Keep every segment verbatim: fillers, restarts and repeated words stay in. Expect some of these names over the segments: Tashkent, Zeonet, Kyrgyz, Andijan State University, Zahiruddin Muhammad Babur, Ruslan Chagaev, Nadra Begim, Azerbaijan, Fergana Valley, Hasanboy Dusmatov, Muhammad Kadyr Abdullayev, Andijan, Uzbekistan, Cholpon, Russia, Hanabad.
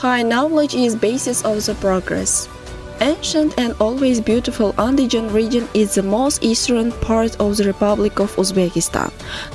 High knowledge is basis of the progress. Ancient and always beautiful Andijan region is the most eastern part of the Republic of Uzbekistan.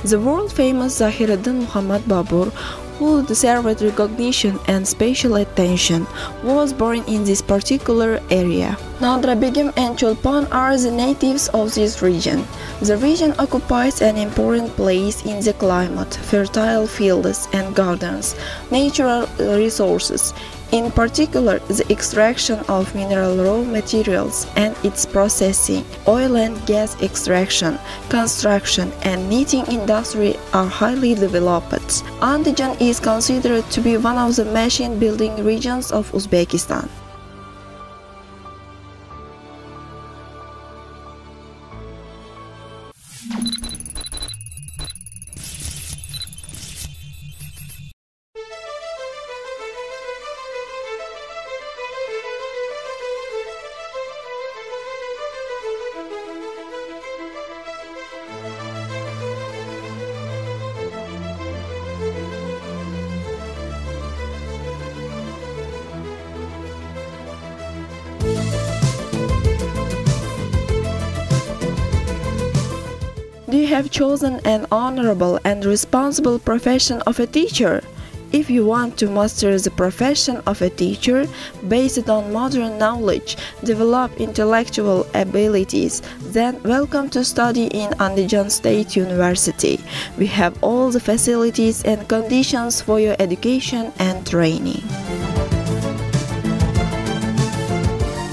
The world-famous Zahiruddin Muhammad Babur, who deserved recognition and special attention, was born in this particular area. Nadra Begim and Cholpon are the natives of this region. The region occupies an important place in the climate, fertile fields and gardens, natural resources, in particular the extraction of mineral raw materials and its processing, oil and gas extraction, construction and knitting industry are highly developed. Andijan is considered to be one of the machine building regions of Uzbekistan. You have chosen an honorable and responsible profession of a teacher. If you want to master the profession of a teacher, based on modern knowledge, develop intellectual abilities, then welcome to study in Andijan State University. We have all the facilities and conditions for your education and training.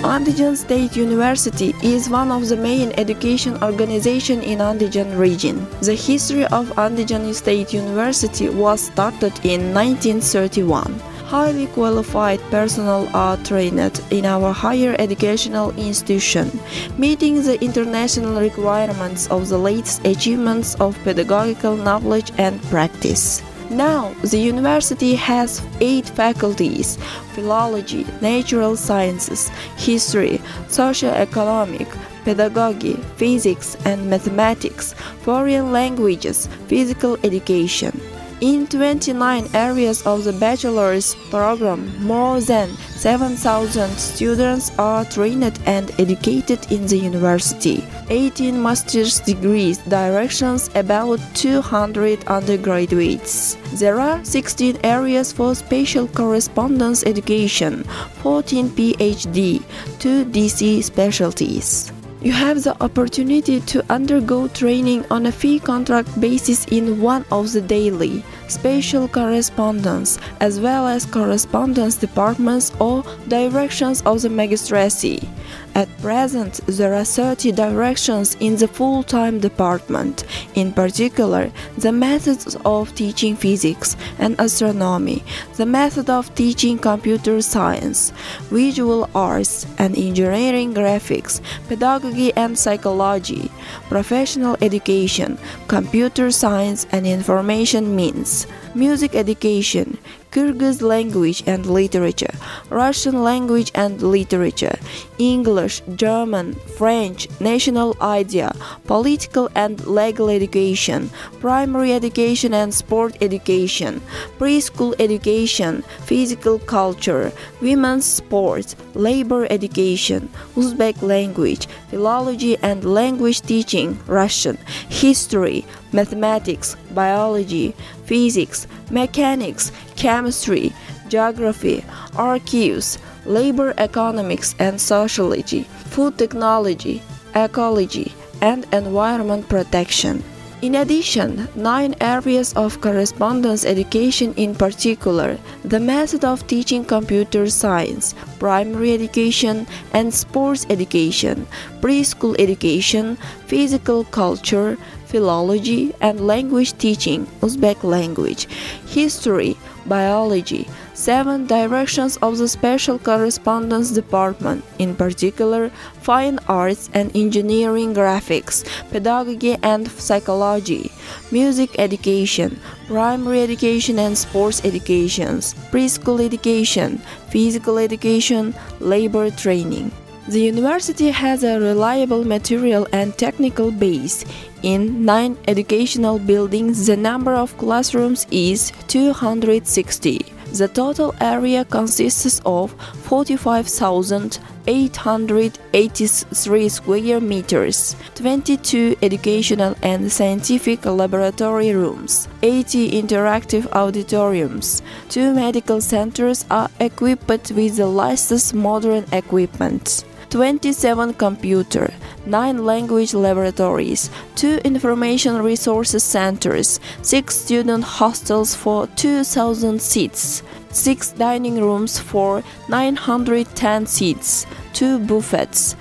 Andijan State University is one of the main education organizations in Andijan region. The history of Andijan State University was started in nineteen thirty-one. Highly qualified personnel are trained in our higher educational institution, meeting the international requirements of the latest achievements of pedagogical knowledge and practice. Now, the university has eight faculties: philology, natural sciences, history, socio-economic, pedagogy, physics and mathematics, foreign languages, physical education. In twenty-nine areas of the bachelor's program, more than seven thousand students are trained and educated in the university. eighteen master's degrees directions, about two hundred undergraduates. There are sixteen areas for special correspondence education, fourteen PhD, two D C specialties. You have the opportunity to undergo training on a fee contract basis in one of the daily, special correspondence, as well as correspondence departments or directions of the magistracy. At present, there are thirty directions in the full-time department, in particular, the methods of teaching physics and astronomy, the method of teaching computer science, visual arts and engineering graphics, pedagogy and psychology, professional education, computer science and information means, music education, Kyrgyz language and literature, Russian language and literature, English, German, French, national idea, political and legal education, primary education and sport education, preschool education, physical culture, women's sports, labor education, Uzbek language, philology and language teaching, Russian, history, mathematics, biology, physics, mechanics, chemistry, geography, archives, labor economics and sociology, food technology, ecology, and environment protection. In addition, nine areas of correspondence education, in particular, the method of teaching computer science, primary education and sports education, preschool education, physical culture, philology and language teaching, Uzbek language, history, biology, seven directions of the special correspondence department, in particular, fine arts and engineering graphics, pedagogy and psychology, music education, primary education and sports educations, preschool education, physical education, labor training. The university has a reliable material and technical base. In nine educational buildings, the number of classrooms is two hundred sixty. The total area consists of forty-five thousand eight hundred eighty-three square meters, twenty-two educational and scientific laboratory rooms, eighty interactive auditoriums. Two medical centers are equipped with the latest modern equipment. twenty-seven computer, nine language laboratories, two information resources centers, six student hostels for two thousand seats, six dining rooms for nine hundred ten seats, two buffets,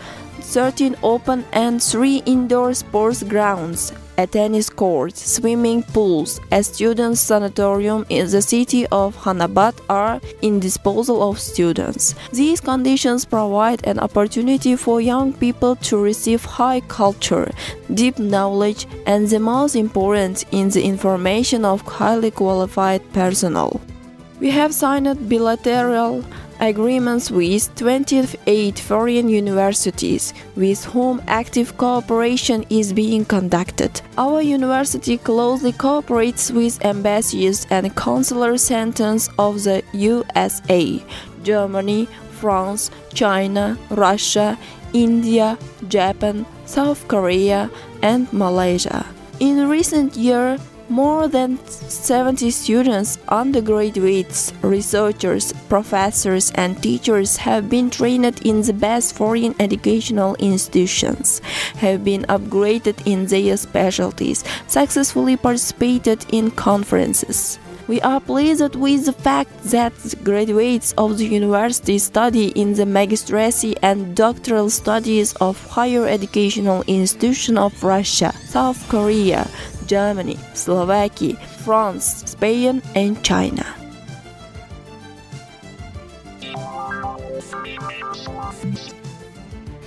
thirteen open and three indoor sports grounds, a tennis court, swimming pools. A student sanatorium in the city of Hanabad are in disposal of students. These conditions provide an opportunity for young people to receive high culture, deep knowledge, and the most important in the information of highly qualified personnel. We have signed bilateral agreements with twenty-eight foreign universities with whom active cooperation is being conducted. Our university closely cooperates with embassies and consular centers of the U S A, Germany, France, China, Russia, India, Japan, South Korea, and Malaysia. In recent years, more than seventy students, undergraduates, researchers, professors, and teachers have been trained in the best foreign educational institutions, have been upgraded in their specialties, successfully participated in conferences. We are pleased with the fact that the graduates of the university study in the magistracy and doctoral studies of higher educational institutions of Russia, South Korea, Germany, Slovakia, France, Spain, and China.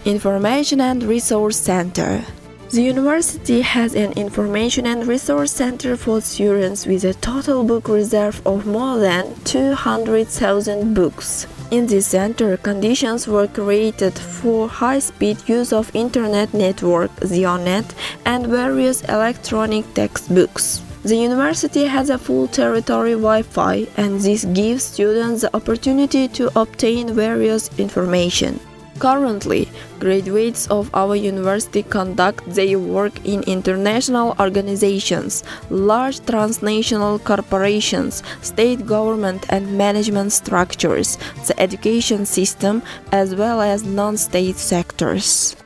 Information and Resource Center. The university has an information and resource center for students with a total book reserve of more than two hundred thousand books. In this center, conditions were created for high-speed use of internet network, Zeonet, and various electronic textbooks. The university has a full territory Wi-Fi, and this gives students the opportunity to obtain various information. Currently, graduates of our university conduct their work in international organizations, large transnational corporations, state government and management structures, the education system, as well as non-state sectors.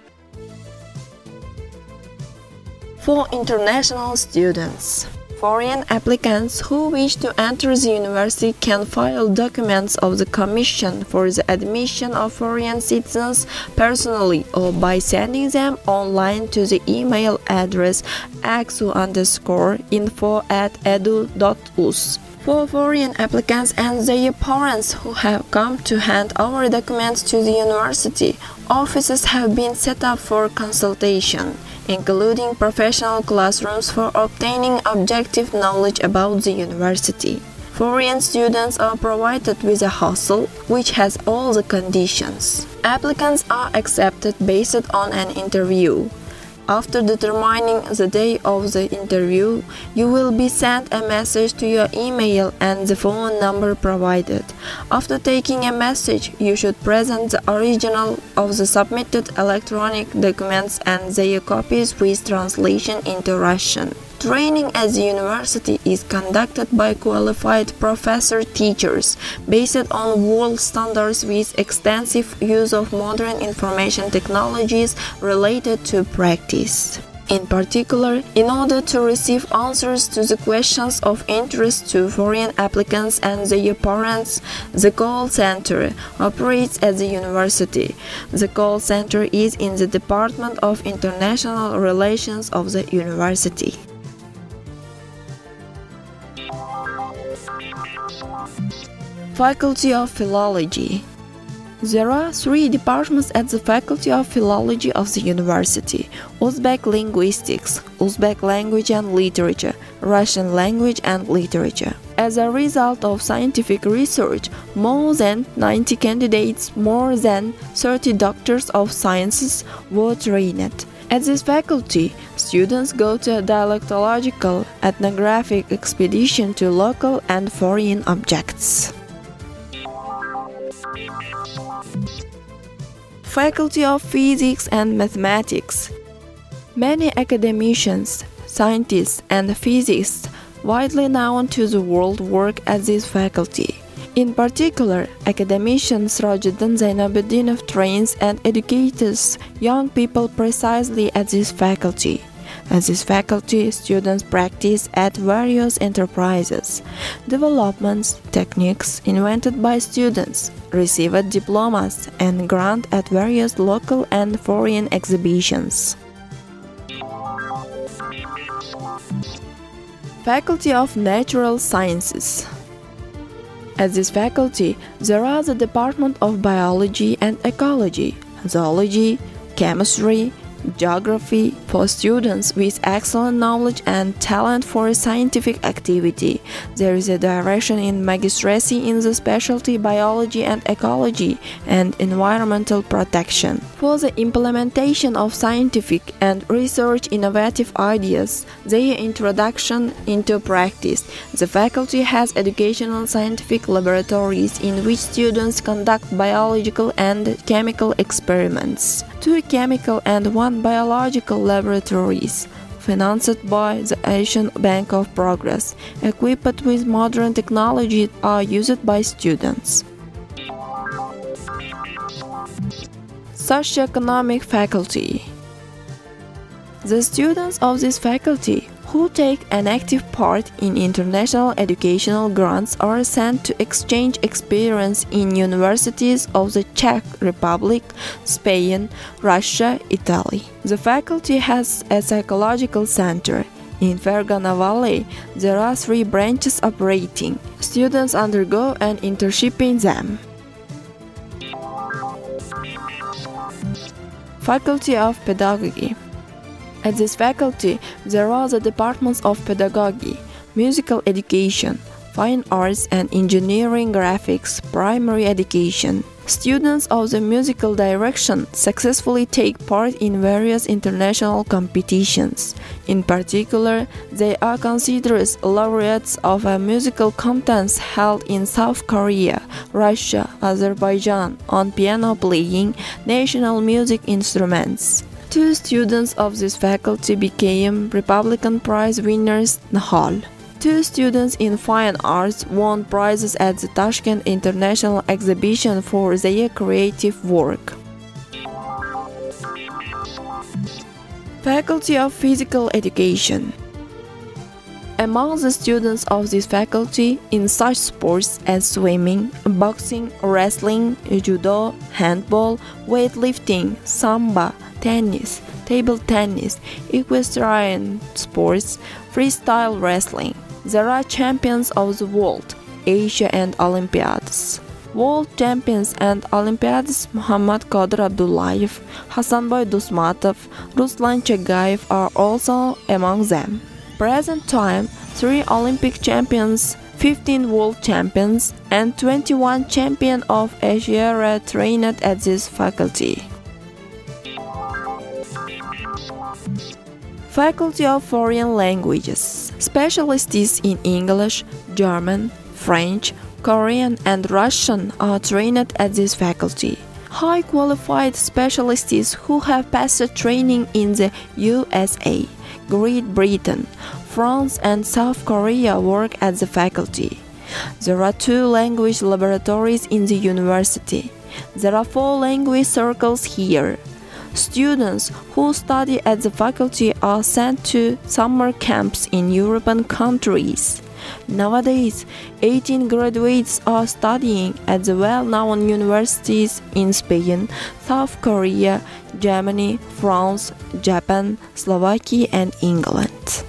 For international students, foreign applicants who wish to enter the university can file documents of the Commission for the Admission of Foreign Citizens personally or by sending them online to the email address axu underscore info at edu dot u s. For foreign applicants and their parents who have come to hand over documents to the university, offices have been set up for consultation, including professional classrooms for obtaining objective knowledge about the university. Foreign students are provided with a hostel, which has all the conditions. Applicants are accepted based on an interview. After determining the day of the interview, you will be sent a message to your email and the phone number provided. After taking a message, you should present the original of the submitted electronic documents and their copies with translation into Russian. Training at the university is conducted by qualified professor-teachers based on world standards with extensive use of modern information technologies related to practice. In particular, in order to receive answers to the questions of interest to foreign applicants and their parents, the call center operates at the university. The call center is in the Department of International Relations of the university. Faculty of Philology. There are three departments at the Faculty of Philology of the university: Uzbek linguistics, Uzbek language and literature, Russian language and literature. As a result of scientific research, more than ninety candidates, more than thirty doctors of sciences were trained. At this faculty, students go to a dialectological, ethnographic expedition to local and foreign objects. Faculty of Physics and Mathematics. Many academicians, scientists, and physicists widely known to the world work at this faculty. In particular, academician Zahiruddin Muhammad Babur trains and educates young people precisely at this faculty. At this faculty, students practice at various enterprises. Developments, techniques invented by students, received diplomas and grants at various local and foreign exhibitions. Faculty of Natural Sciences. At this faculty, there are the Department of Biology and Ecology, Zoology, Chemistry, Geography for students with excellent knowledge and talent for scientific activity. There is a direction in magistracy in the specialty biology and ecology and environmental protection. For the implementation of scientific and research innovative ideas, their introduction into practice, the faculty has educational scientific laboratories in which students conduct biological and chemical experiments. Two chemical and one biological laboratories, financed by the Asian Bank of Progress, equipped with modern technology, are used by students. Socioeconomic faculty. The students of this faculty who take an active part in international educational grants are sent to exchange experience in universities of the Czech Republic, Spain, Russia, Italy. The faculty has a psychological center. In Fergana Valley, there are three branches operating. Students undergo an internship in them. Faculty of Pedagogy. At this faculty, there are the departments of pedagogy, musical education, fine arts and engineering, graphics, primary education. Students of the musical direction successfully take part in various international competitions. In particular, they are considered laureates of a musical contest held in South Korea, Russia, Azerbaijan on piano playing, national music instruments. Two students of this faculty became Republican Prize winners in Hall. Two students in fine arts won prizes at the Tashkent International Exhibition for their creative work. Faculty of Physical Education. Among the students of this faculty, in such sports as swimming, boxing, wrestling, judo, handball, weightlifting, samba, tennis, table tennis, equestrian sports, freestyle wrestling, there are champions of the world, Asia and Olympiads. World champions and Olympiads Muhammad Kadyr Abdullayev, Hasanboy Dusmatov, Ruslan Chagaev are also among them. Present time, three Olympic champions, fifteen world champions, and twenty-one champions of Asia are trained at this faculty. Faculty of Foreign Languages. Specialists in English, German, French, Korean, and Russian are trained at this faculty. High qualified specialists who have passed training in the U S A, Great Britain, France, and South Korea work at the faculty. There are two language laboratories in the university. There are four language circles here. Students who study at the faculty are sent to summer camps in European countries. Nowadays, eighteen graduates are studying at the well-known universities in Spain, South Korea, Germany, France, Japan, Slovakia, and England.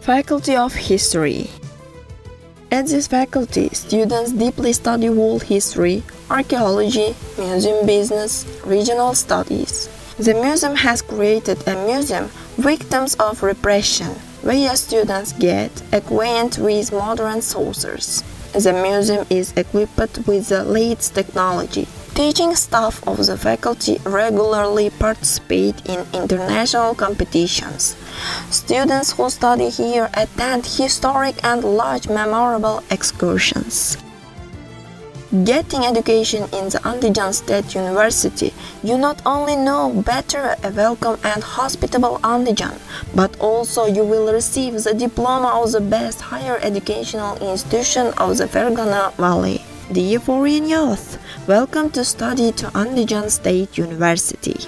Faculty of History. At this faculty, students deeply study world history, archaeology, museum business, regional studies. The museum has created a museum, Victims of Repression, where students get acquainted with modern sources. The museum is equipped with the latest technology. Teaching staff of the faculty regularly participate in international competitions. Students who study here attend historic and large memorable excursions. Getting education in the Andijan State University, you not only know better a welcome and hospitable Andijan, but also you will receive the diploma of the best higher educational institution of the Fergana Valley. Dear foreign youth, welcome to study to Andijan State University.